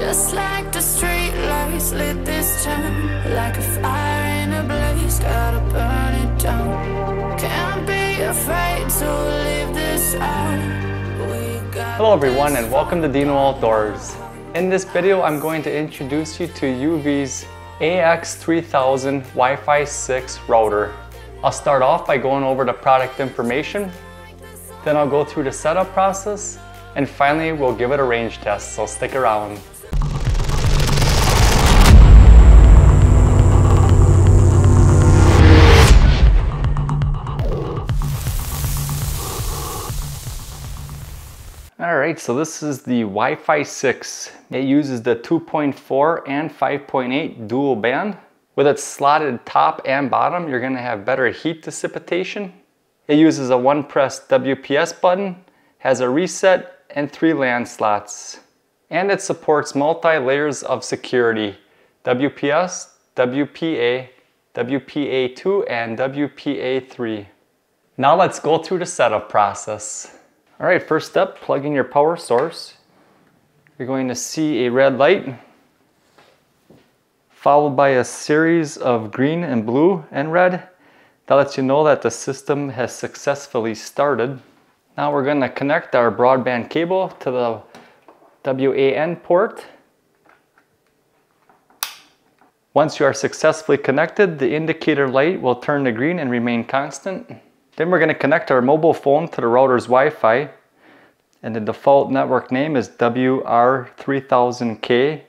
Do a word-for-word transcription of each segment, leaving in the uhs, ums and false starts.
Just like the street lights lit this town, like a fire in a blaze, gotta burn it down. Can't be afraid to leave this out. Hello everyone and welcome to Deano Outdoors. In this video I'm going to introduce you to UeeVii's A X three thousand Wi-Fi six router. I'll start off by going over the product information, then I'll go through the setup process, and finally we'll give it a range test, so stick around. Alright, so this is the Wi-Fi six. It uses the two point four and five point eight dual band. With its slotted top and bottom, you're going to have better heat dissipation. It uses a one press W P S button, has a reset, and three LAN slots. And it supports multi-layers of security: W P S, W P A, W P A two, and W P A three. Now let's go through the setup process. All right, first up, plug in your power source. You're going to see a red light, followed by a series of green and blue and red. That lets you know that the system has successfully started. Now we're going to connect our broadband cable to the W A N port. Once you are successfully connected, the indicator light will turn to green and remain constant. Then we're going to connect our mobile phone to the router's Wi-Fi, and the default network name is W R three thousand K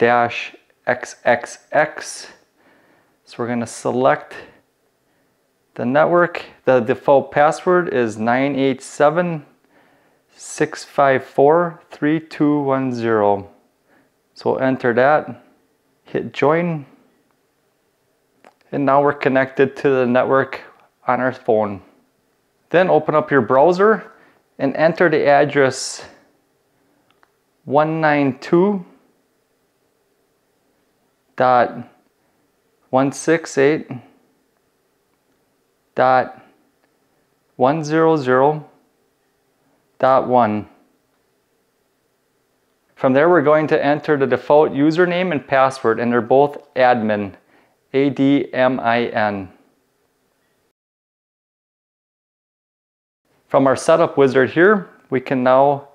X X X. So we're going to select the network. The default password is nine eight seven, six five four, three two one zero. So enter that, hit join, and now we're connected to the network on our phone. Then open up your browser and enter the address one ninety-two dot one sixty-eight dot one zero zero dot one. From there we're going to enter the default username and password, and they're both admin, A D M I N. From our setup wizard here, we can now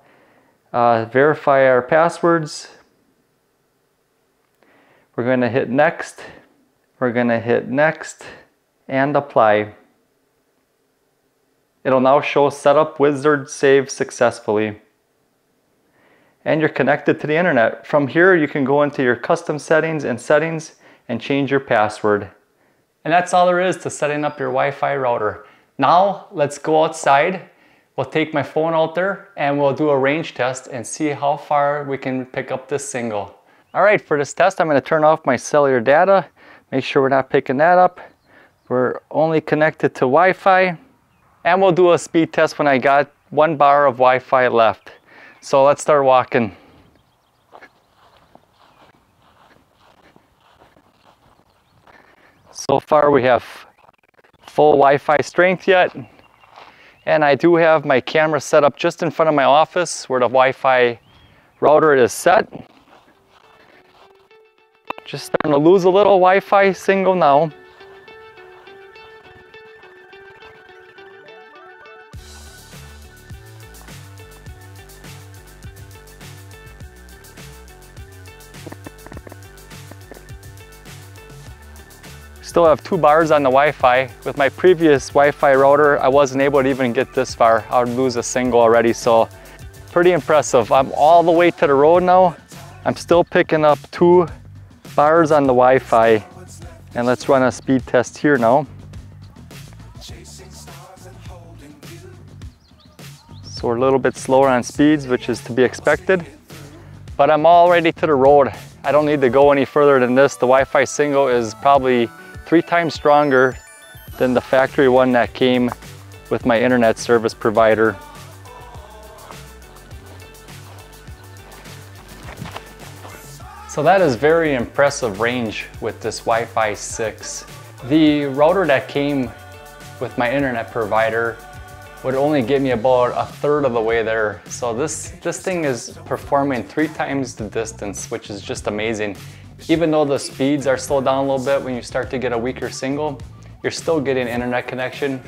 uh, verify our passwords. We're going to hit next, we're going to hit next and apply. It'll now show setup wizard saved successfully. And you're connected to the internet. From here you can go into your custom settings and settings and change your password. And that's all there is to setting up your Wi-Fi router. Now let's go outside. We'll take my phone out there and we'll do a range test and see how far we can pick up this single. Alright, for this test I'm going to turn off my cellular data. Make sure we're not picking that up. We're only connected to Wi-Fi. And we'll do a speed test when I got one bar of Wi-Fi left. So let's start walking. So far we have full Wi-Fi strength yet. And I do have my camera set up just in front of my office where the Wi-Fi router is set. Just starting to lose a little Wi-Fi signal now. Still have two bars on the Wi-Fi. With my previous Wi-Fi router, I wasn't able to even get this far. I would lose a single already, so pretty impressive. I'm all the way to the road now. I'm still picking up two bars on the Wi-Fi. And let's run a speed test here now. So we're a little bit slower on speeds, which is to be expected, but I'm already to the road. I don't need to go any further than this. The Wi-Fi single is probably three times stronger than the factory one that came with my internet service provider. So that is very impressive range with this Wi-Fi six. The router that came with my internet provider would only get me about a third of the way there. So this, this thing is performing three times the distance, which is just amazing. Even though the speeds are slowed down a little bit when you start to get a weaker signal, you're still getting internet connection,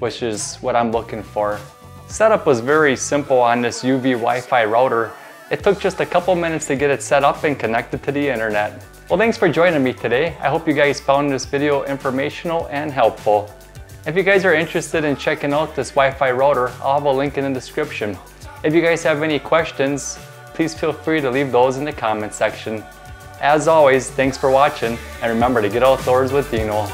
which is what I'm looking for. Setup was very simple on this UeeVii Wi-Fi router. It took just a couple minutes to get it set up and connected to the internet. Well, thanks for joining me today. I hope you guys found this video informational and helpful. If you guys are interested in checking out this Wi-Fi router, I'll have a link in the description. If you guys have any questions, please feel free to leave those in the comment section. As always, thanks for watching, and remember to get outdoors with Deano.